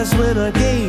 eyes with a gaze.